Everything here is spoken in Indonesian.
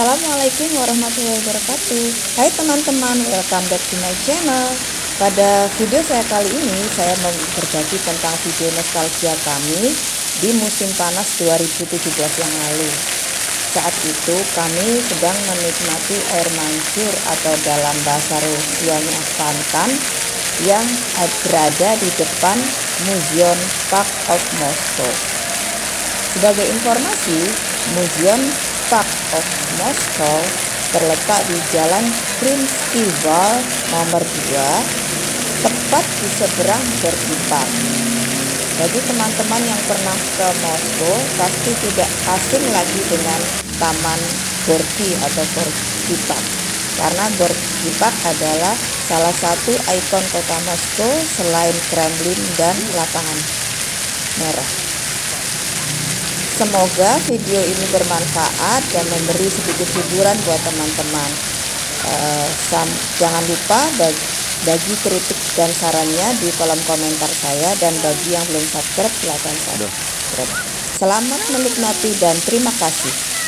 Assalamualaikum warahmatullahi wabarakatuh. Hai teman-teman, welcome back to my channel. Pada video saya kali ini saya mau berbagi tentang video nostalgia kami di musim panas 2017 yang lalu. Saat itu kami sedang menikmati air mancur atau dalam bahasa Rusianya Fankan yang berada di depan Museum Park of Moscow. Sebagai informasi, Museum Park of Moscow terletak di Jalan Prinspova nomor 2, tepat di seberang Berkita. Bagi teman-teman yang pernah ke Moskow, pasti tidak asing lagi dengan Taman Gorki atau Berkita, karena Berkita adalah salah satu ikon kota Moskow selain Kremlin dan lapangan merah. Semoga video ini bermanfaat dan memberi sedikit hiburan buat teman-teman. Jangan lupa bagi kritik dan sarannya di kolom komentar saya, dan bagi yang belum subscribe silakan subscribe. Selamat menikmati dan terima kasih.